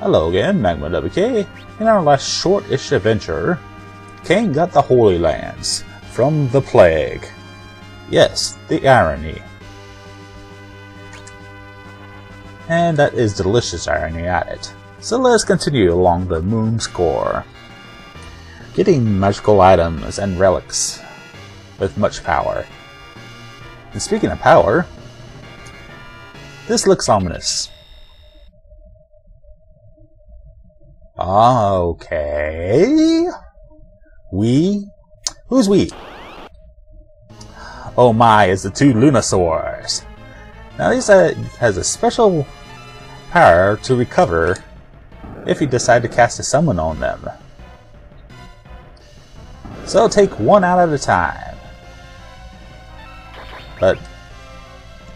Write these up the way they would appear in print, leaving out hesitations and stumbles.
Hello again, Magma WK. In our last short-ish adventure, Kane got the Holy Lands from the plague. Yes, the irony. And that is delicious irony at it. So let's continue along the moon's core, getting magical items and relics with much power. And speaking of power, this looks ominous. Okay. We? Who's we? Oh my, it's the two Lunasaurs. Now these has a special power to recover if you decide to cast a summon on them. So take one out at a time. But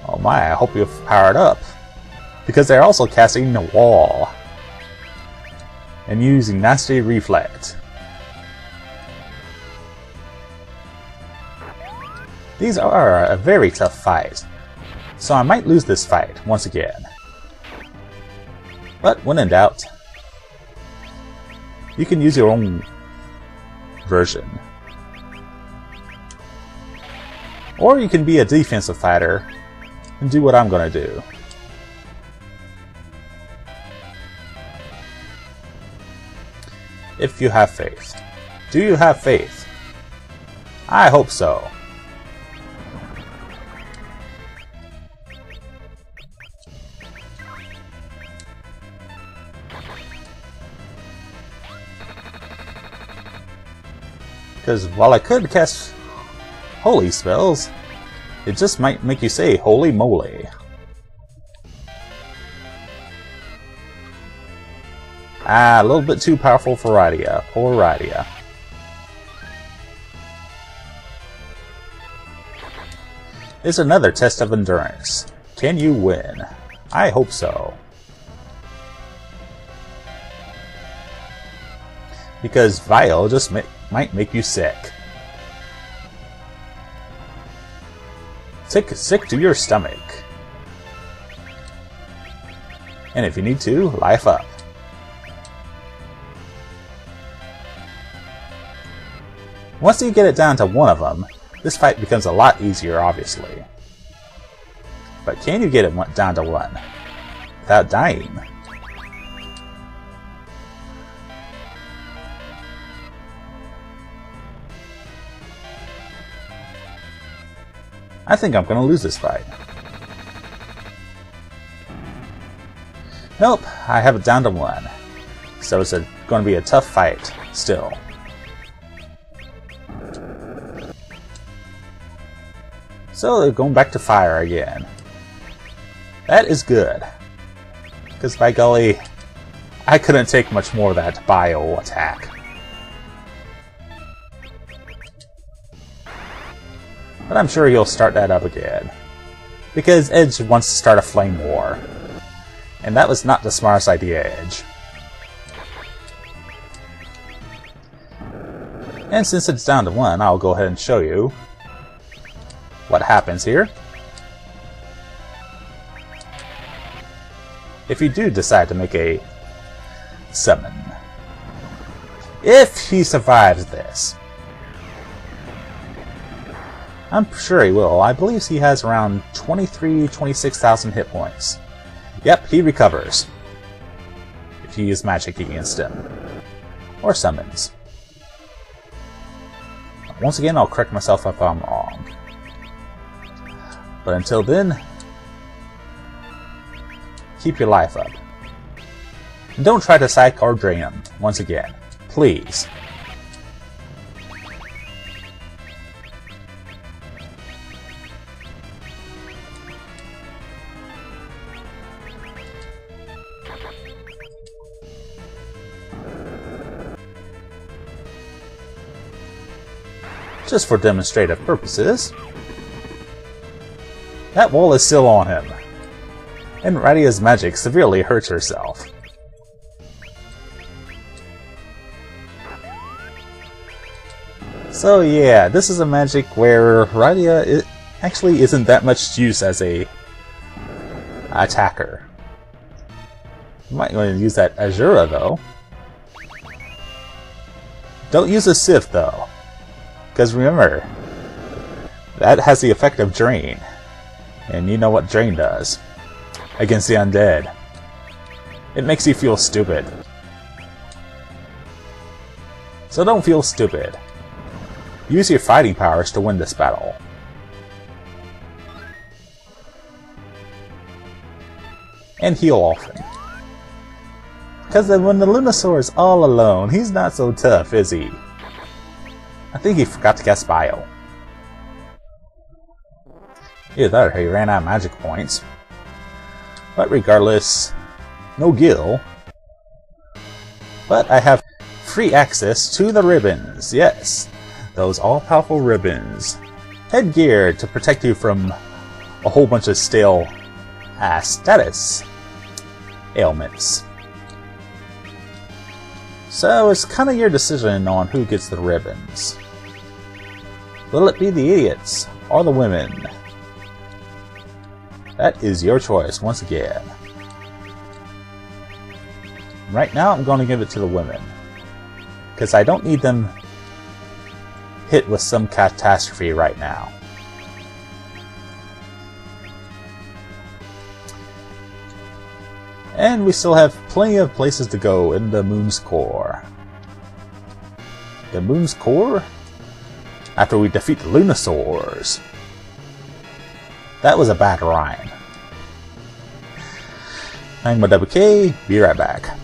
oh my, I hope you've powered up, because they're also casting the wall and using nasty reflect. These are a very tough fight. So I might lose this fight once again. But when in doubt, you can use your own version. Or you can be a defensive fighter and do what I'm gonna do. If you have faith. Do you have faith? I hope so. Because while I could cast holy spells, it just might make you say holy moly. Ah, a little bit too powerful for Rydia. Poor Rydia. It's another test of endurance. Can you win? I hope so. Because Vile just might make you sick. Sick to your stomach. And if you need to, life up. Once you get it down to one of them, this fight becomes a lot easier, obviously. But can you get it down to one without dying? I think I'm gonna lose this fight. Nope, I have it down to one. So it's gonna be a tough fight, still. So they're going back to fire again. That is good. Because by golly, I couldn't take much more of that bio attack. But I'm sure you'll start that up again. Because Edge wants to start a flame war. And that was not the smartest idea, Edge. And since it's down to one, I'll go ahead and show you what happens here. If you do decide to make a summon. If he survives this. I'm sure he will. I believe he has around 26,000 hit points. Yep, he recovers. If you use magic against him. Or summons. Once again, I'll correct myself if I'm wrong. But until then, keep your life up. And don't try to psych or drain him, once again. Please. Just for demonstrative purposes. That wall is still on him. And Rydia's magic severely hurts herself. So yeah, this is a magic where Rydia actually isn't that much use as a attacker. Might want to use that Azura, though. Don't use a Sieve, though. Because remember, that has the effect of Drain. And you know what Drain does. Against the undead. It makes you feel stupid. So don't feel stupid. Use your fighting powers to win this battle. And heal often. Because when the Lunasaur is all alone, he's not so tough, is he? I think he forgot to cast Bio. Either that or he ran out of magic points. But regardless, no Gil. But I have free access to the ribbons, yes. Those all-powerful ribbons. Headgear to protect you from a whole bunch of stale status ailments. So it's kind of your decision on who gets the ribbons. Will it be the idiots or the women? That is your choice once again. Right now I'm going to give it to the women. Because I don't need them hit with some catastrophe right now. And we still have plenty of places to go in the moon's core. The moon's core? After we defeat the Lunasaurs. That was a bad rhyme. Magma WK, be right back.